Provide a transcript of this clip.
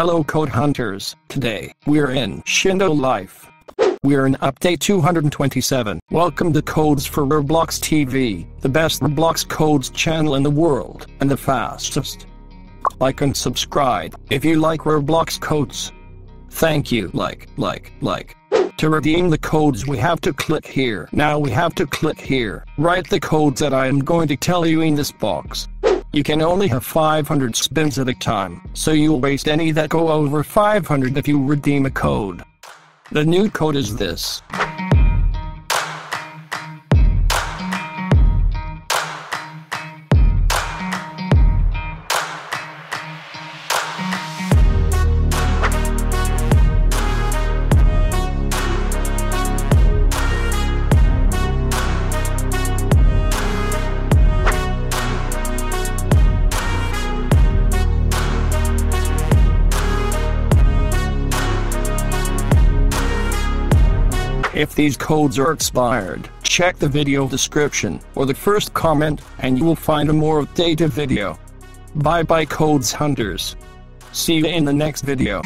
Hello Code Hunters, today, we're in Shindo Life. We're in update 227. Welcome to Codes for Roblox TV, the best Roblox codes channel in the world, and the fastest. Like and subscribe, if you like Roblox codes. Thank you. Like. To redeem the codes we have to click here. Write the codes that I am going to tell you in this box. You can only have 500 spins at a time, so you'll waste any that go over 500 if you redeem a code. The new code is this. If these codes are expired, check the video description or the first comment and you will find a more updated video. Bye bye Codes Hunters. See you in the next video.